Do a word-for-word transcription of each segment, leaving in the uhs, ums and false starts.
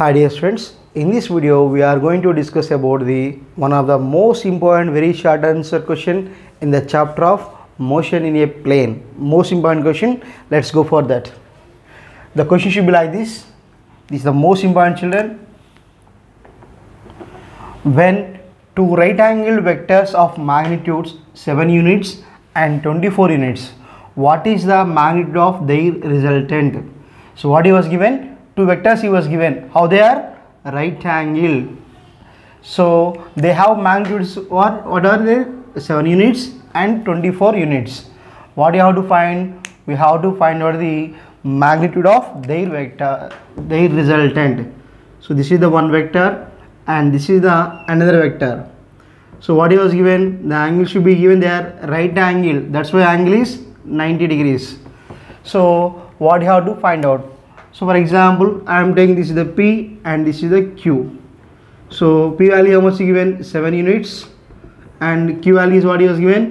Hi dear friends, in this video we are going to discuss about the one of the most important very short answer question in the chapter of motion in a plane. Most important question, let's go for that. The question should be like this. This is the most important children. When two right angled vectors of magnitudes seven units and twenty-four units, what is the magnitude of their resultant? So what he was given? Two vectors he was given, how they are right angle, so they have magnitudes, what what are they, seven units and twenty-four units. What you have to find? We have to find out the magnitude of their vector, their resultant. So this is the one vector and this is the another vector. So what he was given, the angle should be given, they are right angle, that's why angle is ninety degrees. So what you have to find out? So for example, I am taking this is the P and this is the Q. So P value how much is given? seven units, and Q value is what is given?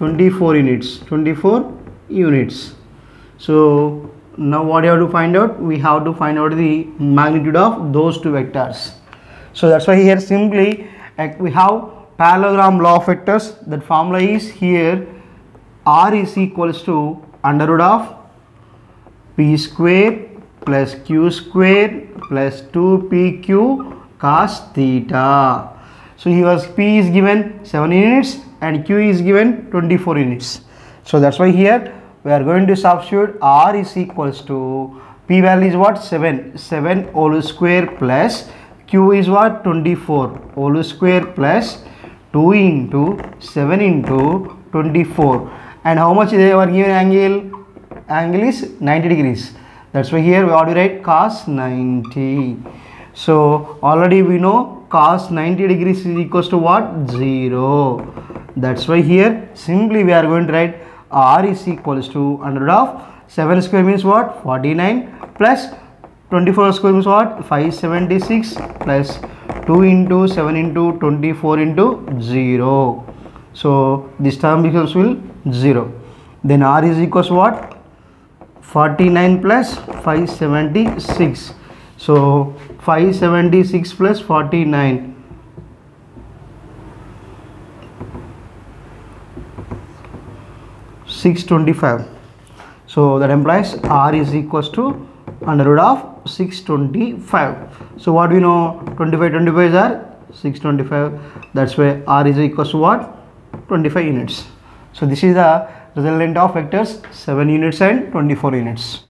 twenty-four units. twenty-four units. So now what you have to find out? We have to find out the magnitude of those two vectors. So that's why here simply we have parallelogram law of vectors. That formula is here, R is equals to under root of P square plus Q square plus two P Q cos theta. So he was, P is given seven units and Q is given twenty-four units. So that's why here we are going to substitute R is equals to P value is what? seven. seven whole square plus Q is what? twenty-four whole square plus two into seven into twenty-four. And how much they were given angle? Angle is ninety degrees, that's why here we already write cos ninety. So already we know cos ninety degrees is equals to what? Zero. That's why here simply we are going to write R is equals to under root of seven square means what? forty-nine plus twenty-four square means what? five seventy-six plus two into seven into twenty-four into zero. So this term becomes will zero. Then R is equals to what? forty-nine plus five seventy-six. So five seventy-six plus forty-nine, six twenty-five. So that implies R is equals to under root of six twenty-five. So what we know, twenty-five twenty-five are six twenty-five. That's why R is equals to what? twenty-five units. So this is the resultant of vectors seven units and twenty-four units.